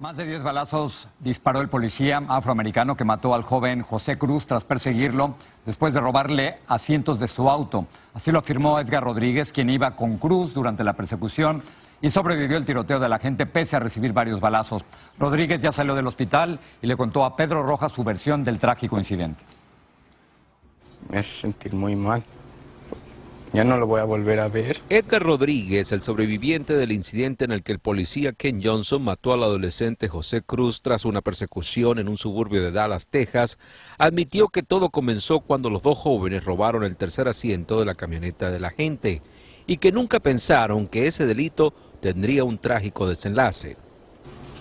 Más de 10 balazos disparó el policía afroamericano que mató al joven José Cruz tras perseguirlo después de robarle asientos de su auto. Así lo afirmó Edgar Rodríguez, quien iba con Cruz durante la persecución y sobrevivió el tiroteo de la gente pese a recibir varios balazos. Rodríguez ya salió del hospital y le contó a Pedro Rojas su versión del trágico incidente. Me hace sentir muy mal. Ya no lo voy a volver a ver. Edgar Rodríguez, el sobreviviente del incidente en el que el policía Ken Johnson mató al adolescente José Cruz tras una persecución en un suburbio de Dallas, Texas, admitió que todo comenzó cuando los dos jóvenes robaron el tercer asiento de la camioneta de la gente y que nunca pensaron que ese delito tendría un trágico desenlace.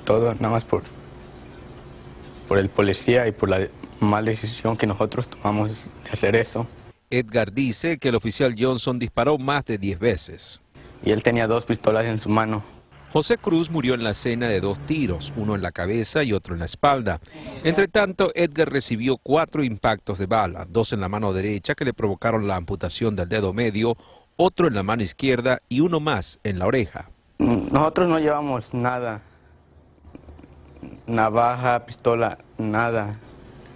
Todo nada más por el policía y por la mala decisión que nosotros tomamos de hacer eso. Edgar dice que el oficial Johnson disparó más de 10 veces. Y él tenía dos pistolas en su mano. José Cruz murió en la escena de dos tiros, uno en la cabeza y otro en la espalda. Entre tanto, Edgar recibió 4 impactos de bala, 2 en la mano derecha que le provocaron la amputación del dedo medio, otro en la mano izquierda y uno más en la oreja. Nosotros no llevamos nada, navaja, pistola, nada.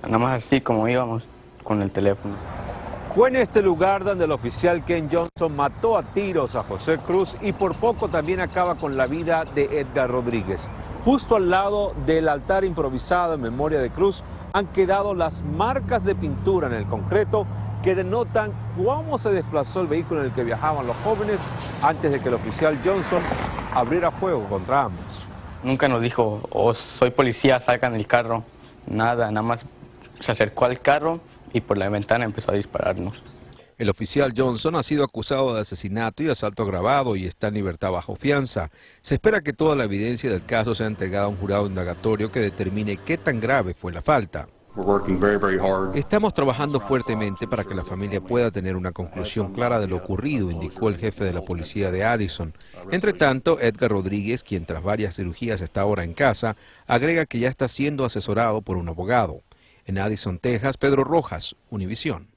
Nada más así como íbamos con el teléfono. Fue en este lugar donde el oficial Ken Johnson mató a tiros a José Cruz y por poco también acaba con la vida de Edgar Rodríguez. Justo al lado del altar improvisado en memoria de Cruz han quedado las marcas de pintura en el concreto que denotan cómo se desplazó el vehículo en el que viajaban los jóvenes antes de que el oficial Johnson abriera fuego contra ambos. Nunca nos dijo, oh, soy policía, salgan del carro. Nada, nada más se acercó al carro y por la ventana empezó a dispararnos. El oficial Johnson ha sido acusado de asesinato y asalto agravado y está en libertad bajo fianza. Se espera que toda la evidencia del caso sea entregada a un jurado indagatorio que determine qué tan grave fue la falta. Estamos trabajando fuertemente para que la familia pueda tener una conclusión clara de lo ocurrido, indicó el jefe de la policía de Addison. Entre tanto, Edgar Rodríguez, quien tras varias cirugías está ahora en casa, agrega que ya está siendo asesorado por un abogado. En Addison, Texas, Pedro Rojas, Univision.